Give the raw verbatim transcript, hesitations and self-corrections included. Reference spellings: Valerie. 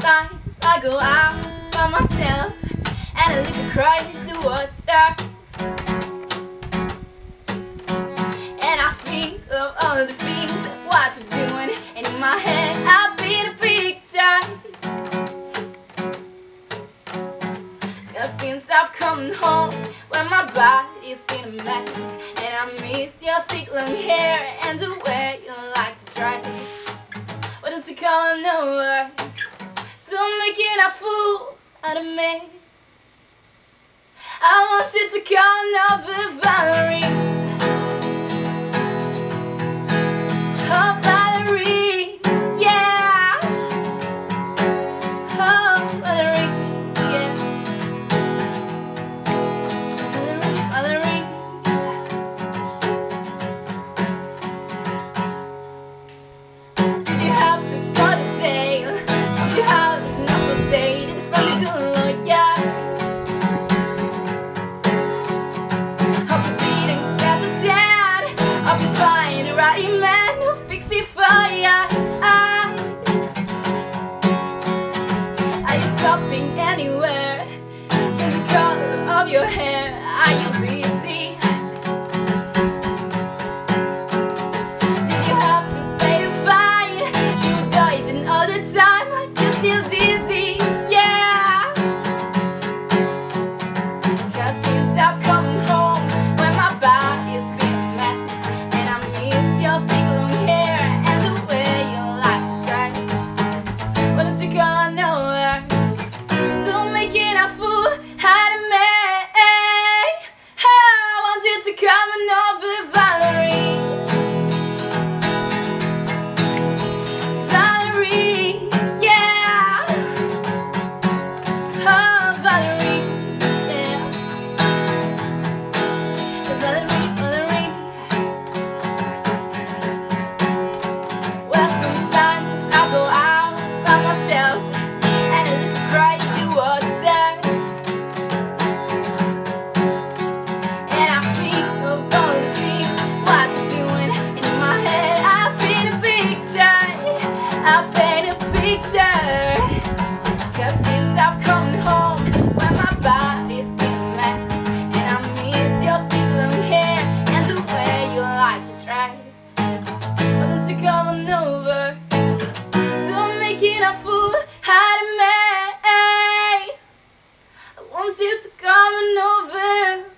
sometimes I go out by myself and I look across the water, and I think of all the things that what you're doing, and in my head I paint a picture. Cause since I've come home, when my body's been a mess, and I miss your thick long hair and the way you like to dress. Why don't you come over? So I'm making a fool out of me. I want you to come over, Valerie. Oh, Valerie, yeah. Oh, Valerie, yeah. Valerie, Valerie. Shopping anywhere, change the color of your hair. Are you busy? Did you have to pay the fine? You were dodging all the time, you're still dizzy, yeah. Cause since I've come home, when my body's been a mess, and I miss your big long hair and the way you like to dress. Why don't you go nowhere? Making a fool out of me. I want you to come and over, Valerie. Valerie, yeah. Oh, Valerie, yeah. Valerie, Valerie. Well, sometimes I go out by myself and I look right towards. Cause since I've come home, when my body's been a mess, and I miss your thick long hair and the way you like to dress. Why don't you come on over? So I'm making a fool out of me. I want you to come on over.